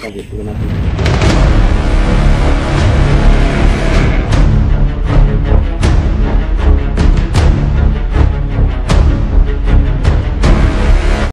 Kaget, kenapa?